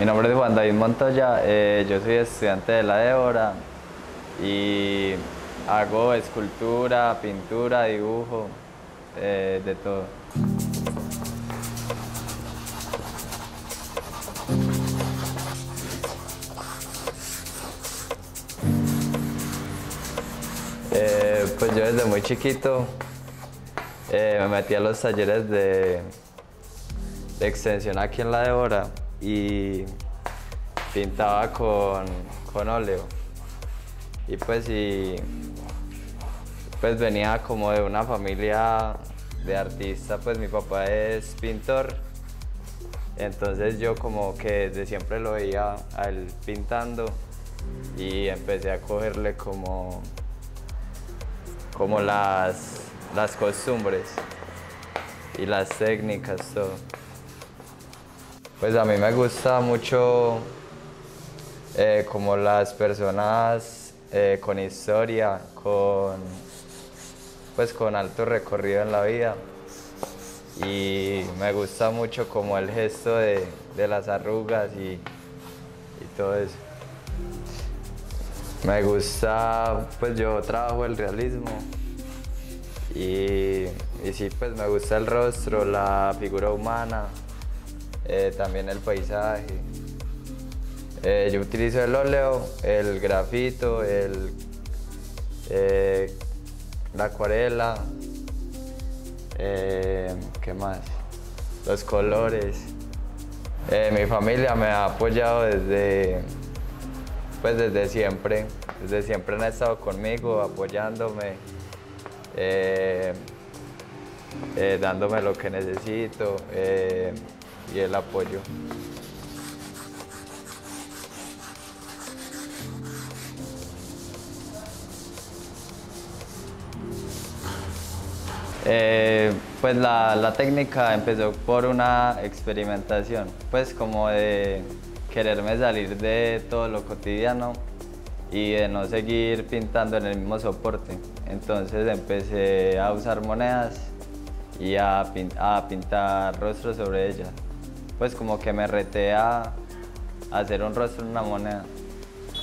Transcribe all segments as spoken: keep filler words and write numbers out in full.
Mi nombre es Juan David Montoya, eh, yo soy estudiante de La Débora y hago escultura, pintura, dibujo, eh, de todo. Eh, pues yo desde muy chiquito eh, me metí a los talleres de, de extensión aquí en La Débora y pintaba con, con óleo. Y pues, y pues venía como de una familia de artistas, pues mi papá es pintor, entonces yo como que desde siempre lo veía a él pintando y empecé a cogerle como, como las, las costumbres y las técnicas, todo. Pues a mí me gusta mucho eh, como las personas eh, con historia, con, pues con alto recorrido en la vida, y me gusta mucho como el gesto de, de las arrugas y, y todo eso. Me gusta, pues yo trabajo el realismo y, y sí, pues me gusta el rostro, la figura humana. Eh, también el paisaje. Eh, yo utilizo el óleo, el grafito, el, eh, la acuarela, eh, ¿qué más? Los colores. Eh, mi familia me ha apoyado desde, pues desde siempre. Desde siempre han estado conmigo, apoyándome, eh, eh, dándome lo que necesito. Eh, y el apoyo. Eh, pues la, la técnica empezó por una experimentación, pues como de quererme salir de todo lo cotidiano y de no seguir pintando en el mismo soporte. Entonces empecé a usar monedas y a, pin, a pintar rostros sobre ellas. Pues como que me reté a hacer un rostro en una moneda.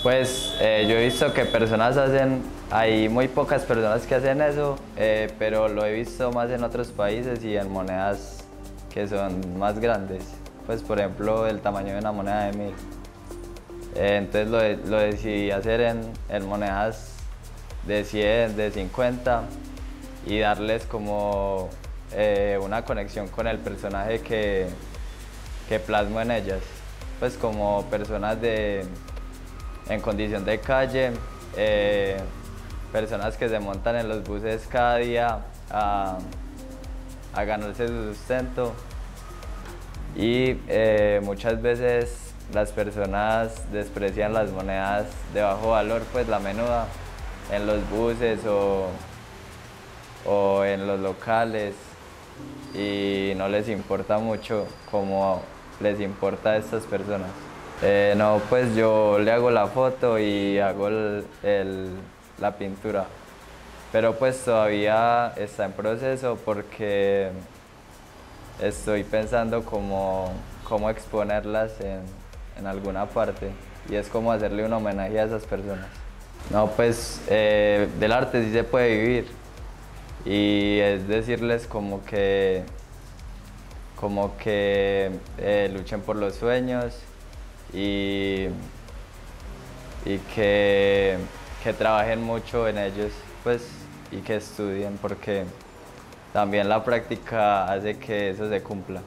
Pues eh, yo he visto que personas hacen, hay muy pocas personas que hacen eso, eh, pero lo he visto más en otros países y en monedas que son más grandes. Pues por ejemplo, el tamaño de una moneda de mil. Eh, entonces lo, lo decidí hacer en, en monedas de cien, de cincuenta y darles como eh, una conexión con el personaje que que plasmo en ellas, pues como personas de, en condición de calle, eh, personas que se montan en los buses cada día a, a ganarse su sustento, y eh, muchas veces las personas desprecian las monedas de bajo valor, pues la menuda, en los buses o, o en los locales, y no les importa mucho como les importa a estas personas. Eh, no, pues yo le hago la foto y hago el, el, la pintura, pero pues todavía está en proceso porque estoy pensando cómo, cómo exponerlas en, en alguna parte, y es como hacerle un homenaje a esas personas. No, pues eh, del arte sí se puede vivir, y es decirles como que como que eh, luchen por los sueños y, y que, que trabajen mucho en ellos, pues, y que estudien, porque también la práctica hace que eso se cumpla.